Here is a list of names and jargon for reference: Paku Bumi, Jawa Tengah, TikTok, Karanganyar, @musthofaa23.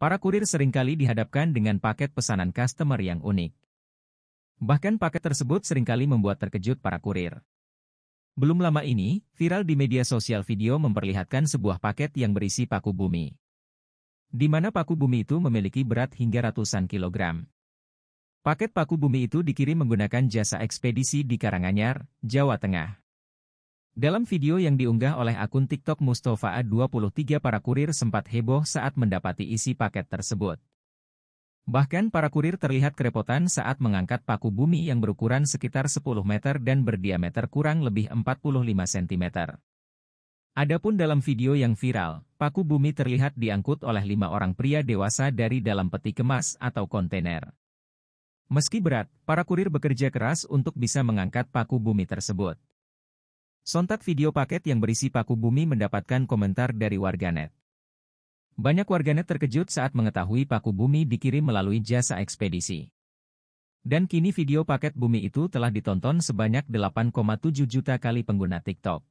Para kurir seringkali dihadapkan dengan paket pesanan customer yang unik. Bahkan paket tersebut seringkali membuat terkejut para kurir. Belum lama ini, viral di media sosial video memperlihatkan sebuah paket yang berisi paku bumi. Di mana paku bumi itu memiliki berat hingga ratusan kilogram. Paket paku bumi itu dikirim menggunakan jasa ekspedisi di Karanganyar, Jawa Tengah. Dalam video yang diunggah oleh akun TikTok @musthofaa23, para kurir sempat heboh saat mendapati isi paket tersebut. Bahkan para kurir terlihat kerepotan saat mengangkat paku bumi yang berukuran sekitar 10 meter dan berdiameter kurang lebih 45 cm. Adapun dalam video yang viral, paku bumi terlihat diangkut oleh 5 orang pria dewasa dari dalam peti kemas atau kontainer. Meski berat, para kurir bekerja keras untuk bisa mengangkat paku bumi tersebut. Sontak video paket yang berisi paku bumi mendapatkan komentar dari warganet. Banyak warganet terkejut saat mengetahui paku bumi dikirim melalui jasa ekspedisi. Dan kini video paket bumi itu telah ditonton sebanyak 8,7 juta kali pengguna TikTok.